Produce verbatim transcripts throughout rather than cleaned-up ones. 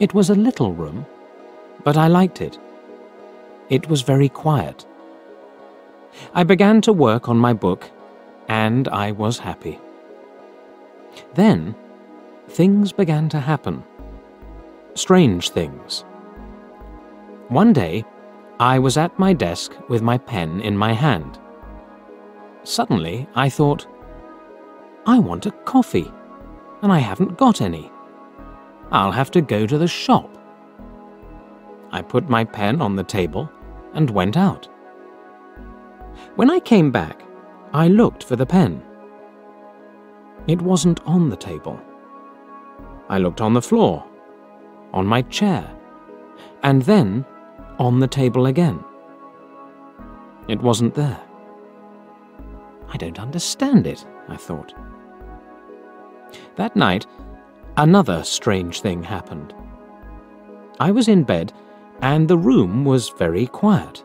It was a little room, but I liked it. It was very quiet. I began to work on my book, and I was happy. Then, things began to happen. Strange things. One day, I was at my desk with my pen in my hand. Suddenly, I thought, I want a coffee, and I haven't got any. I'll have to go to the shop. I put my pen on the table and went out. When I came back, I looked for the pen. It wasn't on the table. I looked on the floor, on my chair, and then on the table again. It wasn't there. I don't understand it, I thought. That night, another strange thing happened. I was in bed, and the room was very quiet.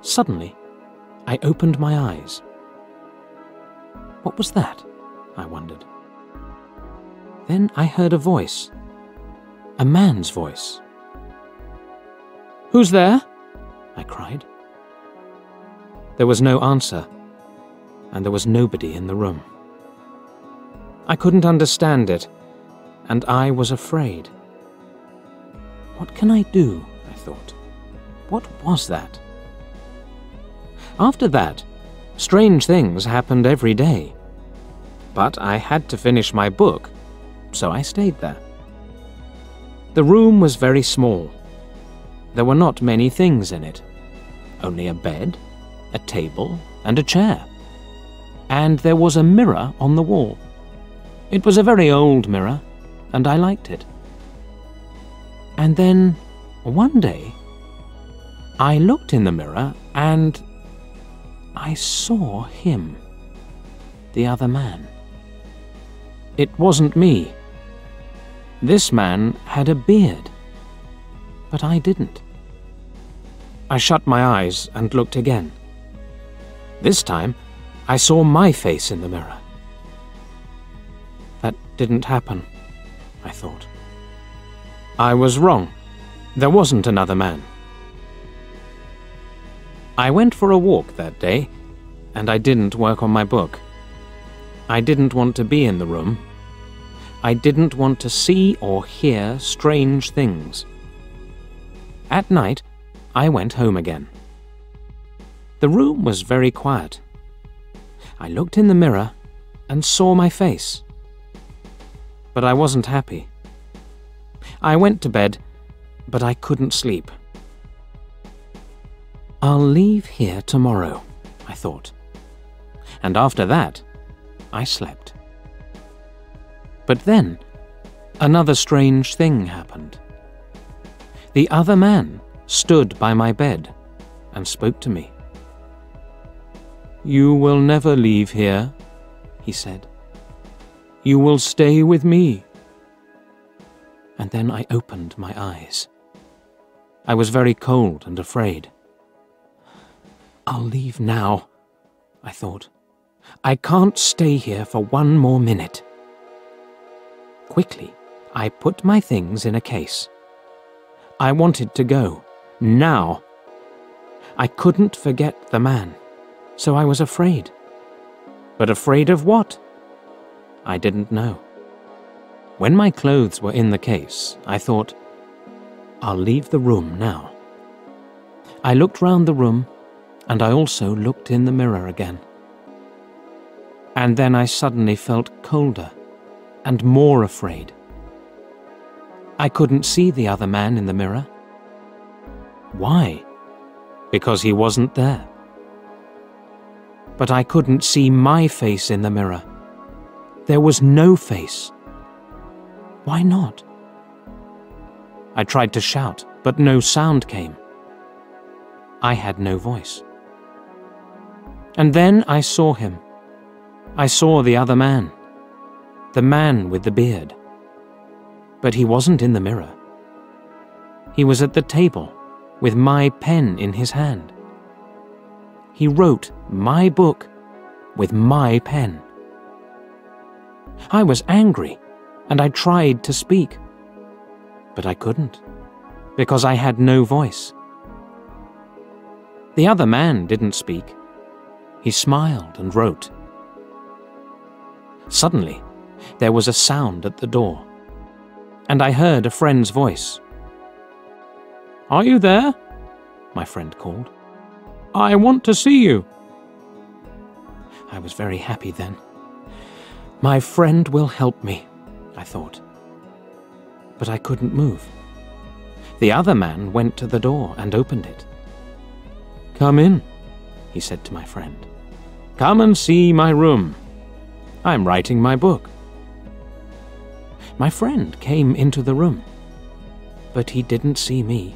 Suddenly, I opened my eyes. What was that? I wondered. Then I heard a voice. A man's voice. "Who's there?" I cried. There was no answer, and there was nobody in the room. I couldn't understand it, and I was afraid. What can I do? I thought. What was that? After that, strange things happened every day. But I had to finish my book, so I stayed there. The room was very small. There were not many things in it. Only a bed, a table, and a chair. And there was a mirror on the wall. It was a very old mirror, and I liked it. And then, one day, I looked in the mirror and I saw him, the other man. It wasn't me. This man had a beard, but I didn't. I shut my eyes and looked again. This time, I saw my face in the mirror. That didn't happen, I thought. I was wrong. There wasn't another man. I went for a walk that day, and I didn't work on my book. I didn't want to be in the room. I didn't want to see or hear strange things. At night, I went home again. The room was very quiet. I looked in the mirror and saw my face. But I wasn't happy. I went to bed, but I couldn't sleep. I'll leave here tomorrow, I thought. And after that, I slept. But then, another strange thing happened. The other man stood by my bed and spoke to me. "You will never leave here," he said. "You will stay with me." And then I opened my eyes. I was very cold and afraid. I'll leave now, I thought. I can't stay here for one more minute. Quickly, I put my things in a case. I wanted to go, now. I couldn't forget the man, so I was afraid. But afraid of what? I didn't know. When my clothes were in the case, I thought, I'll leave the room now. I looked round the room, and I also looked in the mirror again. And then I suddenly felt colder and more afraid. I couldn't see the other man in the mirror. Why? Because he wasn't there. But I couldn't see my face in the mirror. There was no face. Why not? I tried to shout, but no sound came. I had no voice. And then I saw him. I saw the other man, the man with the beard. But he wasn't in the mirror. He was at the table, with my pen in his hand. He wrote my book with my pen. I was angry. And I tried to speak. but I couldn't, because I had no voice. The other man didn't speak. He smiled and wrote. Suddenly, there was a sound at the door, and I heard a friend's voice. "Are you there?" my friend called. "I want to see you." I was very happy then. My friend will help me, I thought. But I couldn't move. The other man went to the door and opened it. "Come in," he said to my friend. "Come and see my room. I'm writing my book." My friend came into the room, but he didn't see me.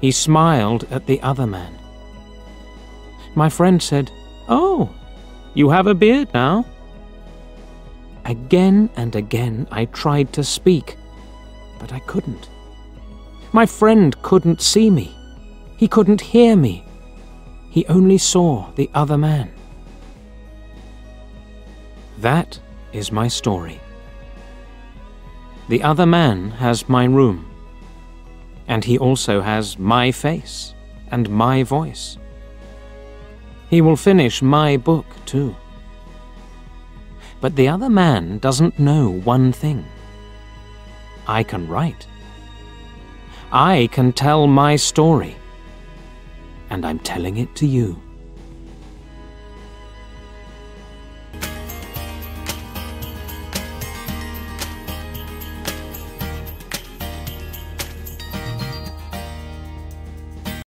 He smiled at the other man. My friend said, "Oh, you have a beard now?" Again and again I tried to speak, but I couldn't. My friend couldn't see me. He couldn't hear me. He only saw the other man. That is my story. The other man has my room, and he also has my face and my voice. He will finish my book too. But the other man doesn't know one thing. I can write. I can tell my story, and I'm telling it to you.